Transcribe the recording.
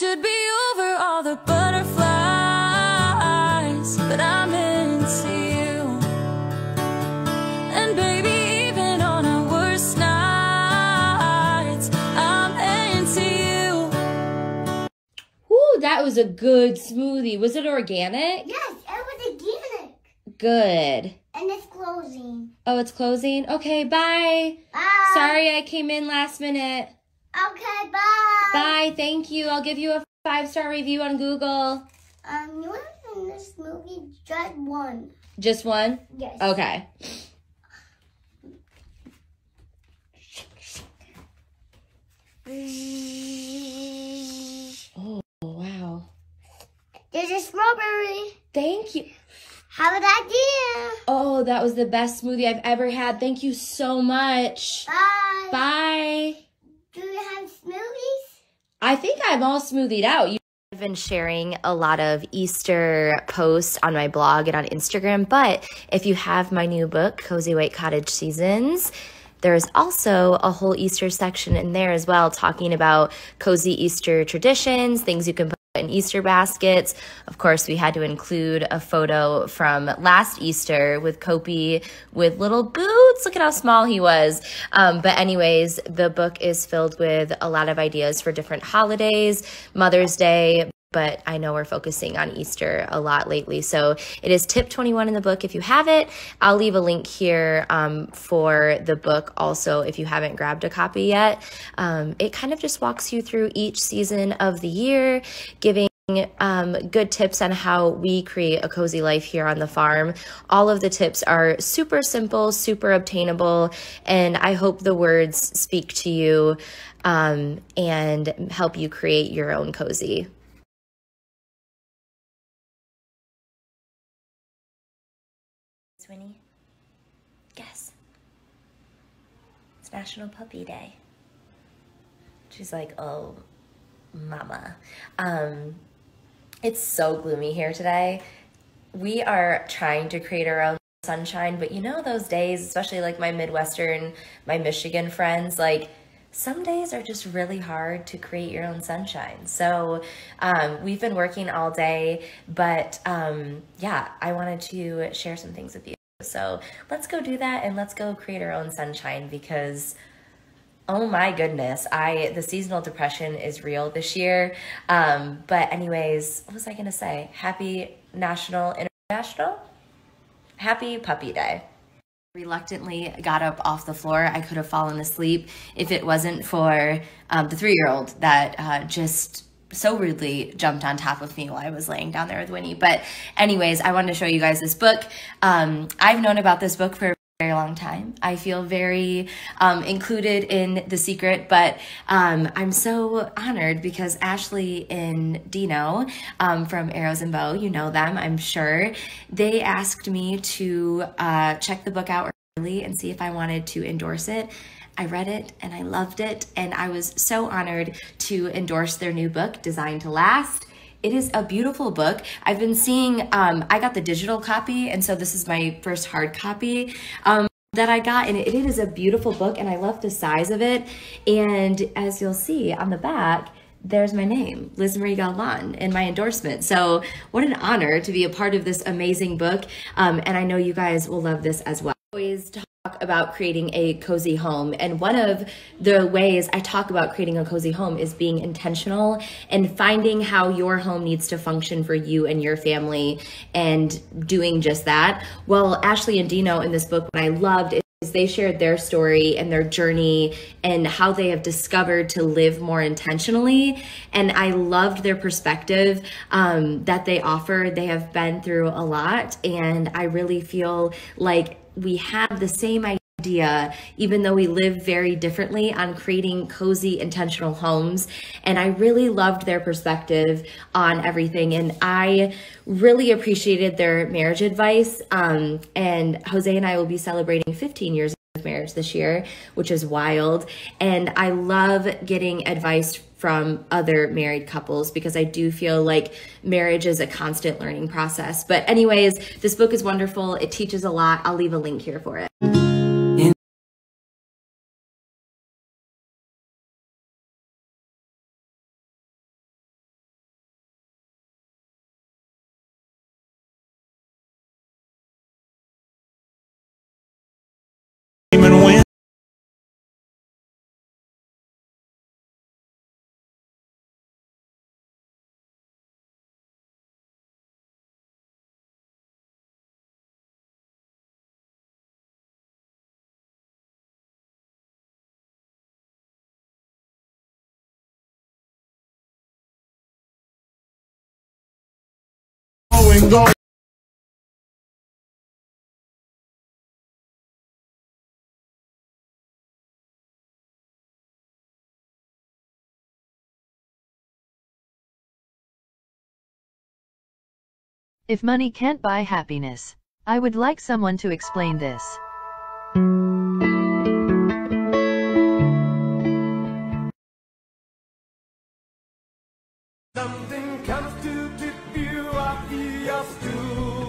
should be over all the butterflies, but I'm into you. And baby, even on our worst nights, I'm into you. Woo, that was a good smoothie. Was it organic? Yes, it was organic. Good. And it's closing. Oh, it's closing? Okay, bye. Bye. Sorry I came in last minute. Okay, bye. Bye, thank you. I'll give you a 5-star review on Google. You want to find this movie? Just one. Just one? Yes. Okay. Oh, wow. There's a strawberry. Thank you. Have an idea. Oh, that was the best smoothie I've ever had. Thank you so much. Bye. Bye. Do you have smoothies? I think I'm all smoothied out. I've been sharing a lot of Easter posts on my blog and on Instagram, but if you have my new book, Cozy White Cottage Seasons, there's also a whole Easter section in there as well, talking about cozy Easter traditions, things you can put in Easter baskets. Of course, we had to include a photo from last Easter with Cope with little boots. Look at how small he was. But anyways, the book is filled with a lot of ideas for different holidays, Mother's Day, but I know we're focusing on Easter a lot lately. So it is tip 21 in the book if you have it. I'll leave a link here for the book also if you haven't grabbed a copy yet. It kind of just walks you through each season of the year, giving good tips on how we create a cozy life here on the farm. All of the tips are super simple, super obtainable, and I hope the words speak to you and help you create your own cozy. Winnie, guess. It's National Puppy Day. She's like, oh, mama. It's so gloomy here today. We are trying to create our own sunshine, but you know those days, especially like my Midwestern, my Michigan friends, like some days are just really hard to create your own sunshine. So we've been working all day, but yeah, I wanted to share some things with you. So let's go do that and let's go create our own sunshine because, oh my goodness, the seasonal depression is real this year. But anyways, what was I gonna say? Happy Happy Puppy Day. Reluctantly got up off the floor. I could have fallen asleep if it wasn't for the 3-year-old that just so rudely jumped on top of me while I was laying down there with Winnie. But anyways, I wanted to show you guys this book. I've known about this book for a very long time. I feel very included in the secret, but I'm so honored because Ashley and Dino from Arrows and Bow, you know them, I'm sure, they asked me to check the book out early and see if I wanted to endorse it. I read it and I loved it, and I was so honored to endorse their new book, Designed to Last. It is a beautiful book. I've been seeing, I got the digital copy, and so this is my first hard copy that I got, and it is a beautiful book, and I love the size of it. And as you'll see on the back, there's my name, Liz Marie Galvan, in my endorsement. So what an honor to be a part of this amazing book, and I know you guys will love this as well. Always talk about creating a cozy home, and one of the ways I talk about creating a cozy home is being intentional and finding how your home needs to function for you and your family and doing just that. Well, Ashley and Dino in this book, what I loved is they shared their story and their journey and how they have discovered to live more intentionally, and I loved their perspective that they offered. They have been through a lot, and I really feel like we have the same idea, even though we live very differently, on creating cozy, intentional homes. And I really loved their perspective on everything. And I really appreciated their marriage advice. And Jose and I will be celebrating 15 years of marriage this year, which is wild. And I love getting advice from other married couples because I do feel like marriage is a constant learning process. But anyways, this book is wonderful. It teaches a lot. I'll leave a link here for it. and go. If money can't buy happiness, I would like someone to explain this. Something comes to keep you off your stool.